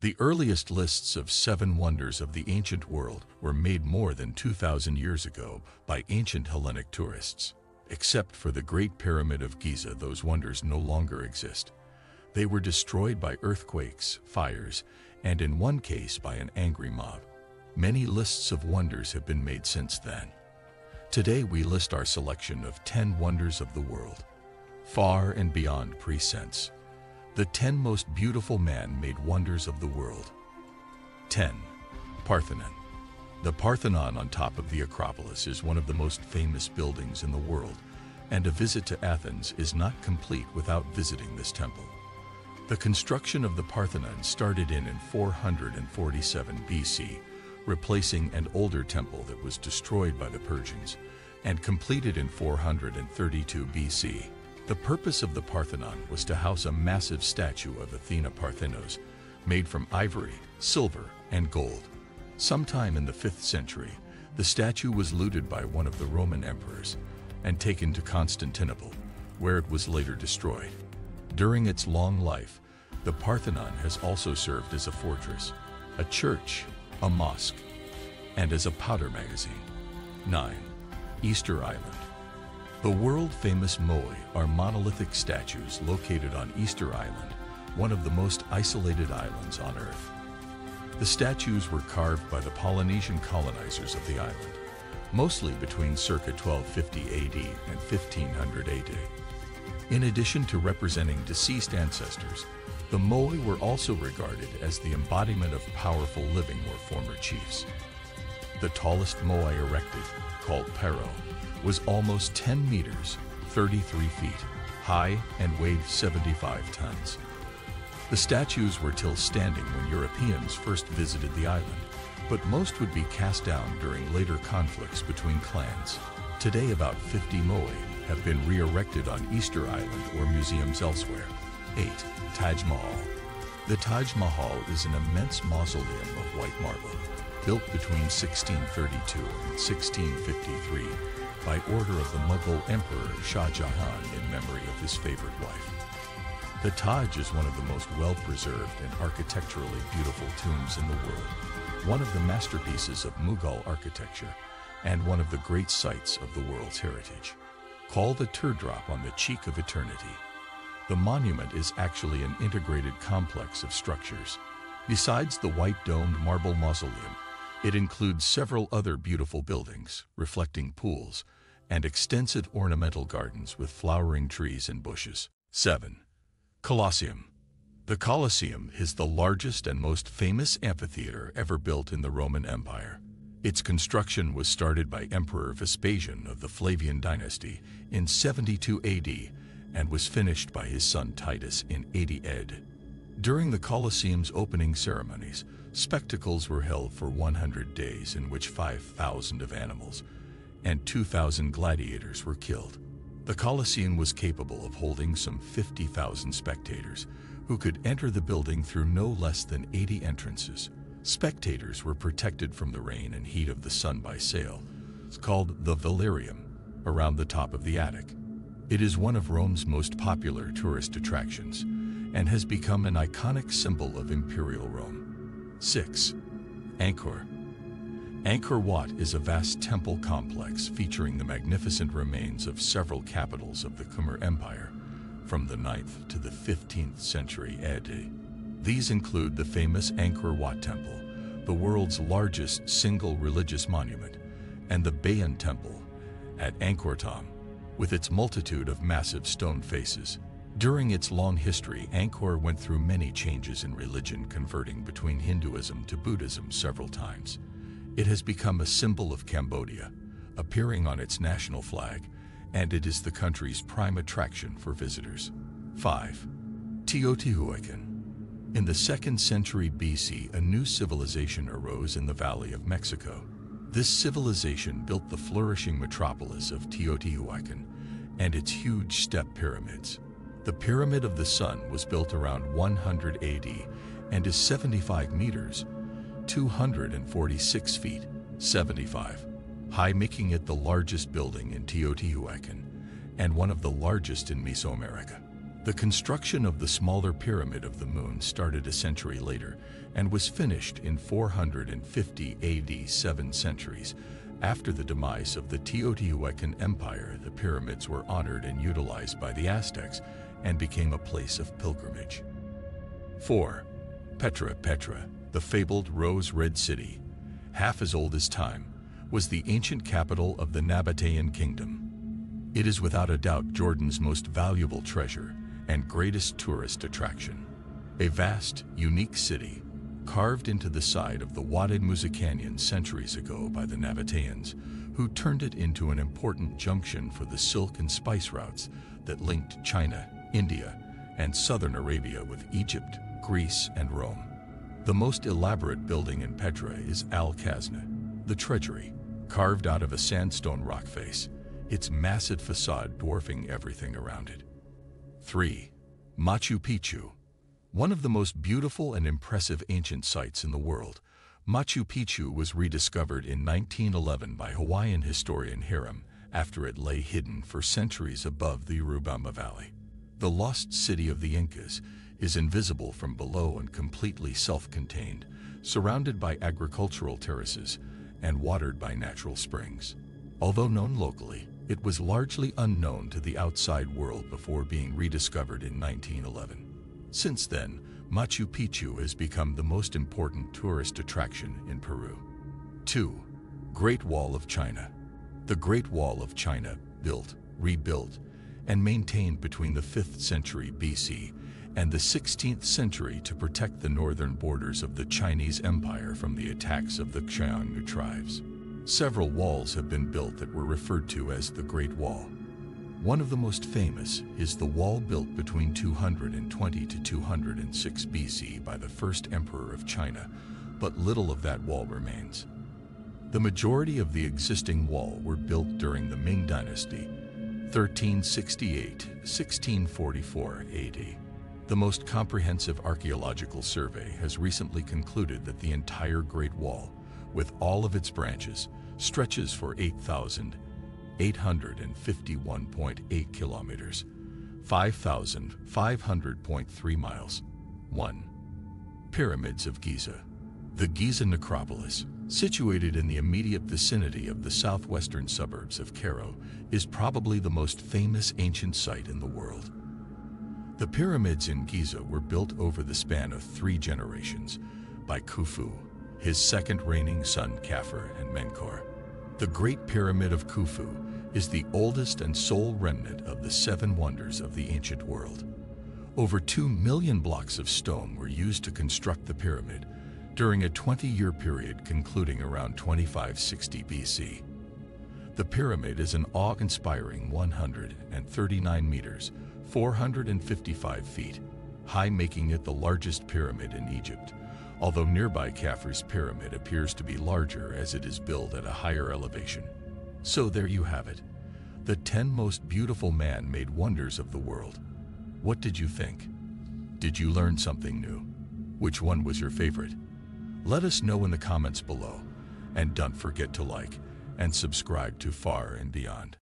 The earliest lists of seven wonders of the ancient world were made more than 2,000 years ago by ancient Hellenic tourists. Except for the Great Pyramid of Giza, those wonders no longer exist. They were destroyed by earthquakes, fires, and in one case by an angry mob. Many lists of wonders have been made since then. Today we list our selection of 10 wonders of the world. Far and Beyond presents the 10 most beautiful man-made wonders of the world. 10. Parthenon. The Parthenon on top of the Acropolis is one of the most famous buildings in the world, and a visit to Athens is not complete without visiting this temple. The construction of the Parthenon started in 447 BC, replacing an older temple that was destroyed by the Persians, and completed in 432 BC. The purpose of the Parthenon was to house a massive statue of Athena Parthenos, made from ivory, silver, and gold. Sometime in the 5th century, the statue was looted by one of the Roman emperors and taken to Constantinople, where it was later destroyed. During its long life, the Parthenon has also served as a fortress, a church, a mosque, and as a powder magazine. 9. Easter Island. The world-famous Moai are monolithic statues located on Easter Island, one of the most isolated islands on Earth. The statues were carved by the Polynesian colonizers of the island, mostly between circa 1250 AD and 1500 AD. In addition to representing deceased ancestors, the Moai were also regarded as the embodiment of powerful living or former chiefs. The tallest Moai erected, called Pero, was almost 10 meters, 33 feet, high and weighed 75 tons. The statues were still standing when Europeans first visited the island, but most would be cast down during later conflicts between clans. Today about 50 Moai have been re-erected on Easter Island or museums elsewhere. 8. Taj Mahal. The Taj Mahal is an immense mausoleum of white marble, built between 1632 and 1653, by order of the Mughal Emperor Shah Jahan in memory of his favorite wife. The Taj is one of the most well-preserved and architecturally beautiful tombs in the world, one of the masterpieces of Mughal architecture, and one of the great sites of the world's heritage. Called the teardrop on the cheek of eternity, the monument is actually an integrated complex of structures. Besides the white-domed marble mausoleum, it includes several other beautiful buildings, reflecting pools, and extensive ornamental gardens with flowering trees and bushes. 7. Colosseum. The Colosseum is the largest and most famous amphitheater ever built in the Roman Empire. Its construction was started by Emperor Vespasian of the Flavian dynasty in 72 AD and was finished by his son Titus in 80 AD. During the Colosseum's opening ceremonies, spectacles were held for 100 days in which 5,000 of animals and 2,000 gladiators were killed. The Colosseum was capable of holding some 50,000 spectators who could enter the building through no less than 80 entrances. Spectators were protected from the rain and heat of the sun by sail, called the velarium, around the top of the attic. It is one of Rome's most popular tourist attractions and has become an iconic symbol of Imperial Rome. 6. Angkor. Angkor Wat is a vast temple complex featuring the magnificent remains of several capitals of the Khmer Empire from the 9th to the 15th century AD. These include the famous Angkor Wat Temple, the world's largest single religious monument, and the Bayon Temple at Angkor Thom, with its multitude of massive stone faces. During its long history, Angkor went through many changes in religion, converting between Hinduism to Buddhism several times. It has become a symbol of Cambodia, appearing on its national flag, and it is the country's prime attraction for visitors. 5. Teotihuacan. In the 2nd century BC, a new civilization arose in the Valley of Mexico. This civilization built the flourishing metropolis of Teotihuacan and its huge step pyramids. The Pyramid of the Sun was built around 100 AD and is 75 meters, 246 feet, 75 high, making it the largest building in Teotihuacan and one of the largest in Mesoamerica. The construction of the smaller pyramid of the moon started a century later and was finished in 450 AD, 7 centuries. After the demise of the Teotihuacan Empire, the pyramids were honored and utilized by the Aztecs and became a place of pilgrimage. 4. Petra, the fabled rose-red city, half as old as time, was the ancient capital of the Nabataean kingdom. It is without a doubt Jordan's most valuable treasure and greatest tourist attraction. A vast, unique city, carved into the side of the Wadi Musa Canyon centuries ago by the Nabataeans, who turned it into an important junction for the silk and spice routes that linked China, India, and southern Arabia with Egypt, Greece, and Rome. The most elaborate building in Petra is Al-Khazneh, the treasury, carved out of a sandstone rock face, its massive facade dwarfing everything around it. 3. Machu Picchu. One of the most beautiful and impressive ancient sites in the world, Machu Picchu was rediscovered in 1911 by Hawaiian historian Hiram after it lay hidden for centuries above the Urubamba Valley. The lost city of the Incas is invisible from below and completely self-contained, surrounded by agricultural terraces and watered by natural springs. Although known locally, it was largely unknown to the outside world before being rediscovered in 1911. Since then, Machu Picchu has become the most important tourist attraction in Peru. 2. Great Wall of China. The Great Wall of China, built, rebuilt, and maintained between the 5th century BC and the 16th century to protect the northern borders of the Chinese Empire from the attacks of the Xiongnu tribes. Several walls have been built that were referred to as the Great Wall. One of the most famous is the wall built between 220 to 206 BC by the first emperor of China, but little of that wall remains. The majority of the existing wall were built during the Ming Dynasty, 1368–1644 AD. The most comprehensive archaeological survey has recently concluded that the entire Great Wall, with all of its branches, stretches for 8,851.8 kilometers, 5,500.3 miles. 1. Pyramids of Giza. The Giza necropolis, situated in the immediate vicinity of the southwestern suburbs of Cairo, is probably the most famous ancient site in the world. The pyramids in Giza were built over the span of 3 generations by Khufu, his second reigning son Khafre, and Menkaure. The Great Pyramid of Khufu is the oldest and sole remnant of the 7 wonders of the ancient world. Over 2 million blocks of stone were used to construct the pyramid during a 20-year period concluding around 2560 BC. The pyramid is an awe-inspiring 139 meters, 455 feet, high, making it the largest pyramid in Egypt, although nearby Khafre's pyramid appears to be larger as it is built at a higher elevation. So there you have it, the 10 most beautiful man-made wonders of the world. What did you think? Did you learn something new? Which one was your favorite? Let us know in the comments below, and don't forget to like and subscribe to Far and Beyond.